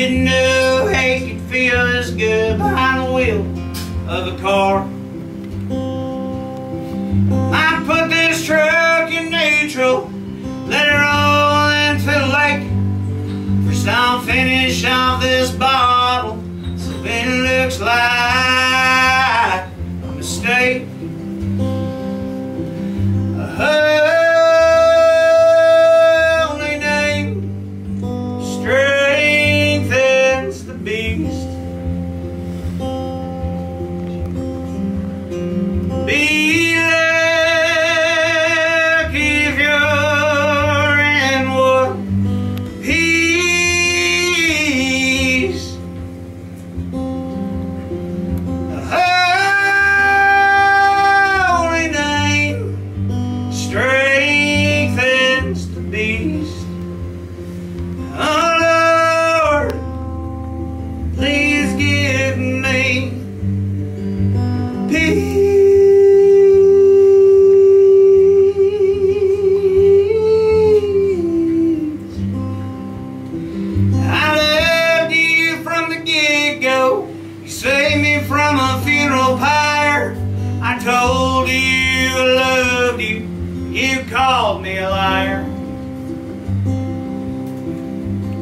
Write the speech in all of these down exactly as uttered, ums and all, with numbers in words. didn't know hate could feel as good behind the wheel of a car. I put this truck in neutral, let it roll into the lake. First I'll finish off this bottle, so it looks like a mistake. Be lucky if you're in war, peace. The holy name strengthens the beast. Oh Lord, please give me peace. Saved me from a funeral pyre. I told you I loved you. You called me a liar.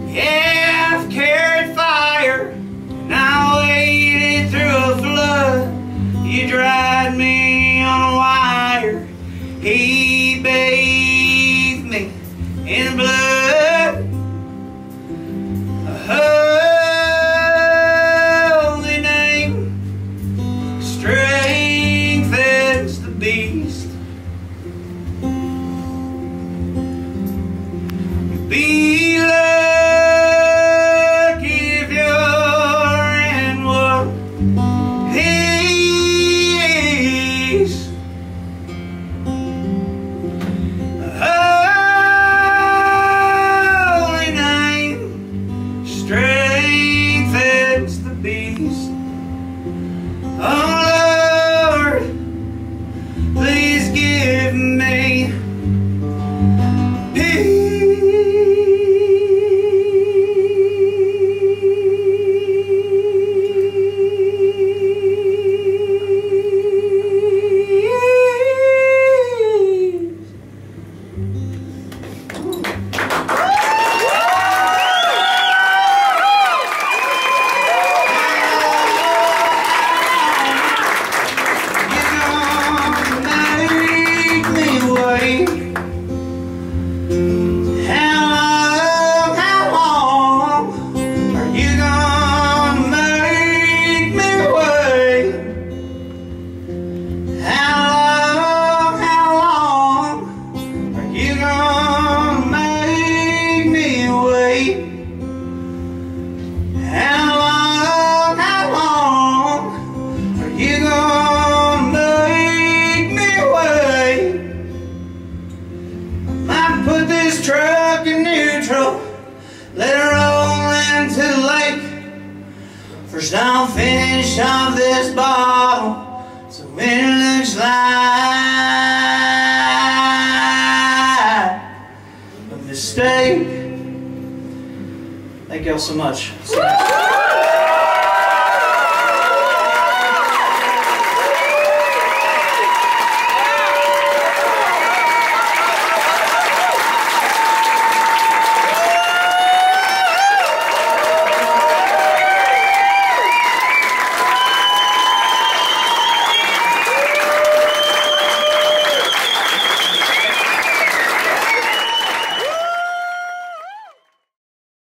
Yeah, I've carried fire, and I waded through a flood. You dried me on a wire. He bathed me in blood. Oh, beast. Be lucky if you're in war, peace. The holy name strengthens the beast. Oh, truck in neutral, let it roll into the lake. First I'll finish off this bottle, so it looks like a mistake. Thank y'all so much.